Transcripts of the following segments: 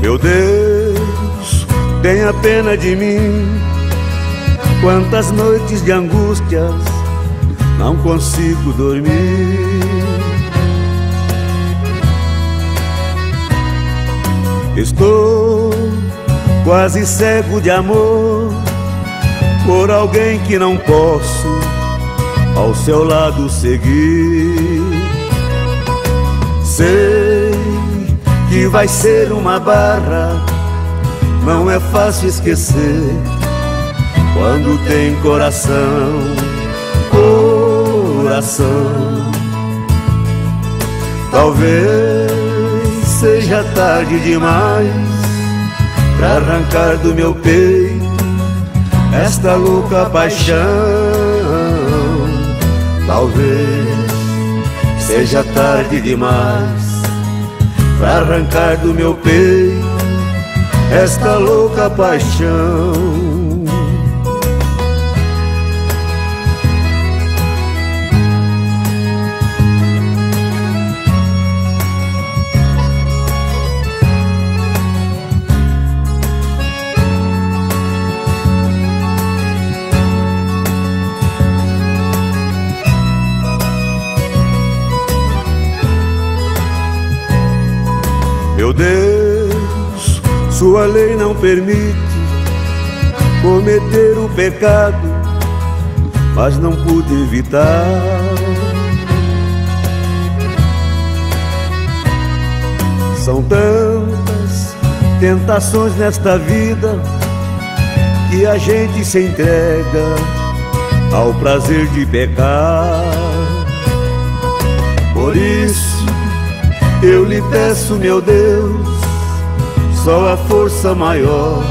Meu Deus, tenha pena de mim. Quantas noites de angústias não consigo dormir. Estou quase cego de amor por alguém que não posso ao seu lado seguir. Que vai ser uma barra, não é fácil esquecer quando tem coração, coração. Talvez seja tarde demais pra arrancar do meu peito esta louca paixão. Talvez seja tarde demais pra arrancar do meu peito esta louca paixão. Meu Deus, sua lei não permite cometer o pecado, mas não pude evitar. São tantas tentações nesta vida que a gente se entrega ao prazer de pecar. Por isso eu lhe peço, meu Deus, só a força maior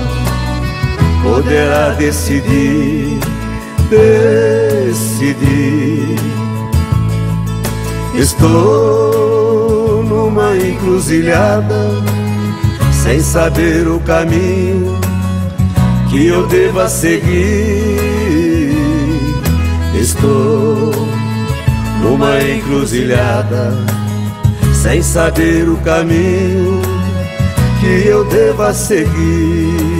poderá decidir, decidir. Estou numa encruzilhada, sem saber o caminho que eu deva seguir. Estou numa encruzilhada, sem saber o caminho que eu deva seguir.